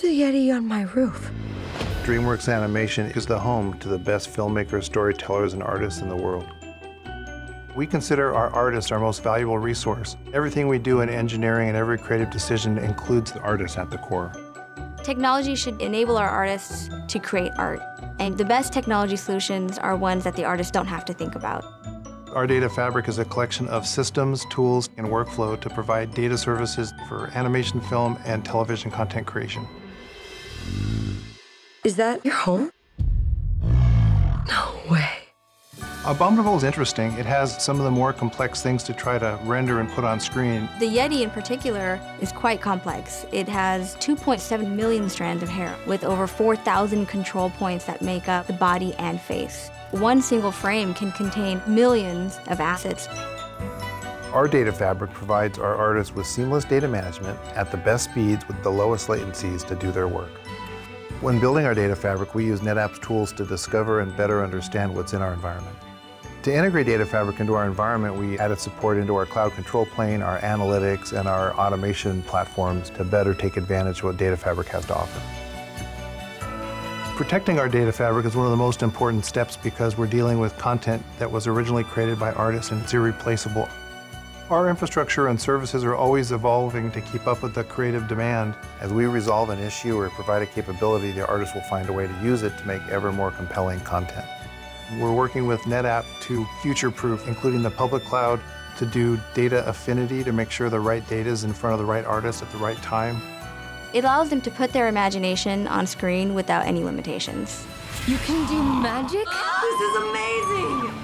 There's a Yeti on my roof. DreamWorks Animation is the home to the best filmmakers, storytellers, and artists in the world. We consider our artists our most valuable resource. Everything we do in engineering and every creative decision includes the artist at the core. Technology should enable our artists to create art. And the best technology solutions are ones that the artists don't have to think about. Our data fabric is a collection of systems, tools, and workflow to provide data services for animation, film, and television content creation. Is that your home? No way. Abominable is interesting. It has some of the more complex things to try to render and put on screen. The Yeti in particular is quite complex. It has 2.7 million strands of hair with over 4,000 control points that make up the body and face. One single frame can contain millions of assets. Our data fabric provides our artists with seamless data management at the best speeds with the lowest latencies to do their work. When building our data fabric, we use NetApp's tools to discover and better understand what's in our environment. To integrate data fabric into our environment, we added support into our cloud control plane, our analytics, and our automation platforms to better take advantage of what data fabric has to offer. Protecting our data fabric is one of the most important steps because we're dealing with content that was originally created by artists and it's irreplaceable. Our infrastructure and services are always evolving to keep up with the creative demand. As we resolve an issue or provide a capability, the artist will find a way to use it to make ever more compelling content. We're working with NetApp to future-proof, including the public cloud, to do data affinity to make sure the right data is in front of the right artist at the right time. It allows them to put their imagination on screen without any limitations. You can do magic? This is amazing!